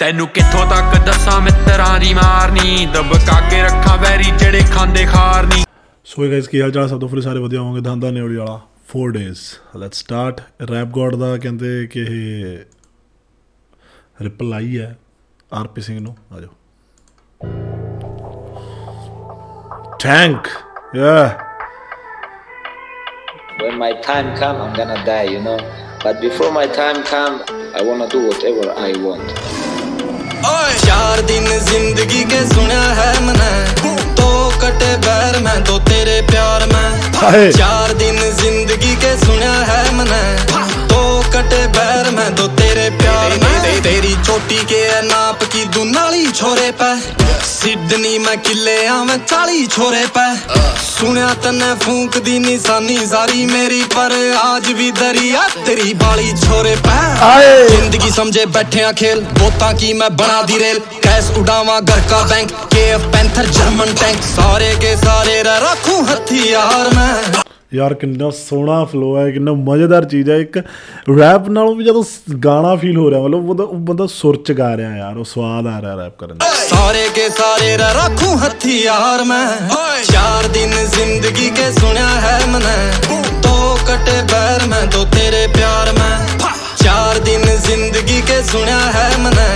तेनू किथों तक दसा मित्रा दी मारनी दबका के रखा वैरी जड़े खांदे खारनी। सो गाइस की हाल चाल सब तो फिर सारे वधिया होंगे। धांधा न्योली वाला 4 days let's start. Rap god का कहते कि रिप्लाई है आरपी सिंह नूं। आ जाओ टैंक या When my time comes, I'm gonna die, you know. But before my time comes, I wanna do whatever I want. Oye, 4 दिन जिंदगी के सुना है मैंने, तो कटे बैर में तो तेरे प्यार में। 4 दिन जिंदगी के सुना है मैंने, तो कटे बैर में तो तेरे प्यार में। तेरी चोटी के नाप की दुनाली छोरे पे, सिडनी में किले आवे 40 छोरे पे। सुना तने फूंक दी निशानी जारी मेरी पर आज भी दरिया तेरी बाली छोरे पे। जिंदगी समझे बैठे खेल बोता की मैं बना दी रेल, कैश उड़ावा घर का bank KF panther German tank सारे के सारे रखू हथियार मैं। यार कितना सोहना फ्लो है, कितना मज़ेदार चीज़ है। एक रैप नालों भी ज़्यादा गाना फील हो रहा है, मतलब वो बंदा सुर च गा रहा है यार, वो स्वाद आ रहा है रैप करने में। सारे के सारे रखूं हथियार मैं, 4 दिन जिंदगी के सुना है मैंने, तो कटे बैर में तो तेरे प्यार में। 4 दिन जिंदगी के सुना है मैंने,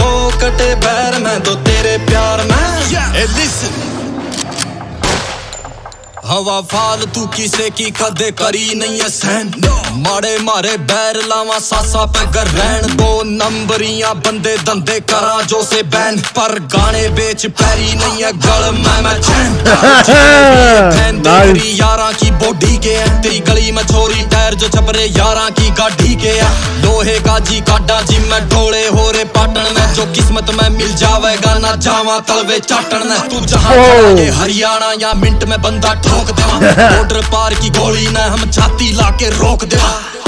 तो कटे बैर में तो तेरे प्यार में। हवा फालतू किसे की कदे करी नहीं है सहन, माड़े मारे बैर लावा सासा पे गर रहन। 2 नंबरियां बंदे धंधे करा जो से बैन, पर गाने बेच पैरी नहीं है गल मैं चैन। तेरी यारा की बॉडी के है, तेरी गली में छोरी टायर जो छपरे यारा की गाड़ी के है। लोहे का जी काडा जी मैं ढोले हो रे पाटन में, जो किस्मत में मिल जावेगा ना जावा तलवे चाटन में। तू जहाँ हरियाणा या मिंट में बंदा बॉर्डर पार की गोली ना हम छाती लाके रोक दे।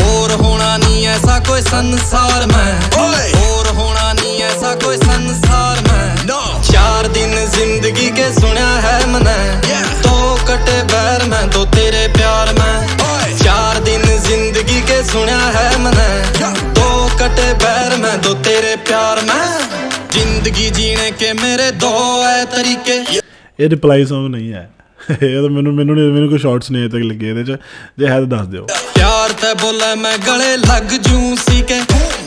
और होना नहीं ऐसा कोई संसार में, और होना नहीं ऐसा कोई संसार में। 4 दिन जिंदगी के सुना है मैंने, तो कटे बैर में तो तेरे प्यार में। 4 दिन जिंदगी के सुना है मैंने, तो कटे बैर में तो तेरे प्यार में। जिंदगी जीने के मेरे 2 है तरीके। ये रिप्लाई सॉन्ग नहीं है, मैनू कोई शॉर्ट्स नहीं तक लगे जो है तो दस दो। प्यार ते बोले मैं गले लग जूं सी के,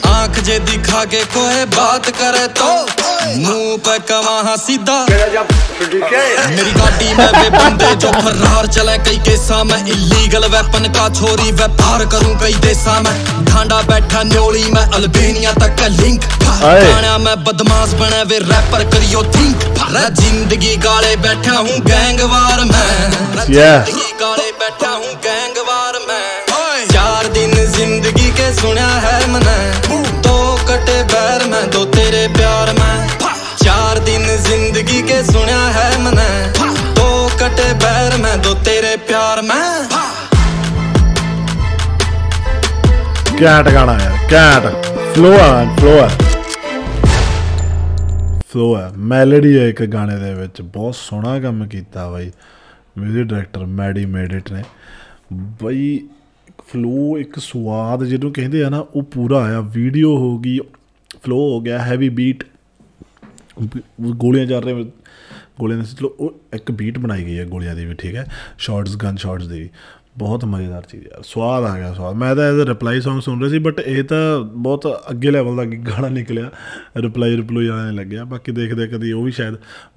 आंख जे दिखा के कोई बात करे तो मुंह पे कवां सीधा। मेरी गाड़ी में वे बंदे जो फरार चले कई केसा में, इलीगल वेपन का छोरी व्यापार करूं कई देसा में। ढांडा बैठा न्योली में अल्बेनिया तक का लिंक, गाना में बदमाश बने वे रैपर करियो थिंक। जिंदगी गाले बैठा हूं गैंगवार में, जिंदगी गाले बैठा हूं गैंगवार में। 4 दिन जिंदगी के सुना है मैंने, तो कटे बैर में तो तेरे प्यार में। 4 दिन जिंदगी के सुना है मैंने, तो कटे बैर में तो तेरे प्यार में। क्या गाना यार, क्या फ्लो है, मैलोडी है एक गाने दे विच। बहुत सोहना काम किया बई म्यूजिक डायरैक्टर मैडी मेडिट ने बई। फ्लो एक स्वाद जिन्हों कहते हैं ना, वो पूरा आया। वीडियो हो गई, फ्लो हो गया, हैवी बीट, गोलियां चल रही, गोलियां चलो एक बीट बनाई गई है गोलियां की भी, ठीक है, शॉट्स गन शॉट्स की। बहुत मज़ेदार चीज़ यार, स्वाद आ गया स्वाद। मैं तो एज रिप्लाई सॉन्ग सुन रहे थे, बट ये तो बहुत अगे लैवल का गाना निकलिया, रिप्लाई आने लग गया। बाकी देखते कभी वो भी शायद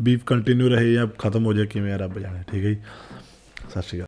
बीफ कंटिन्यू रहे या खत्म हो जाए, किवें रब जाने। ठीक है जी, सत श्री अकाल।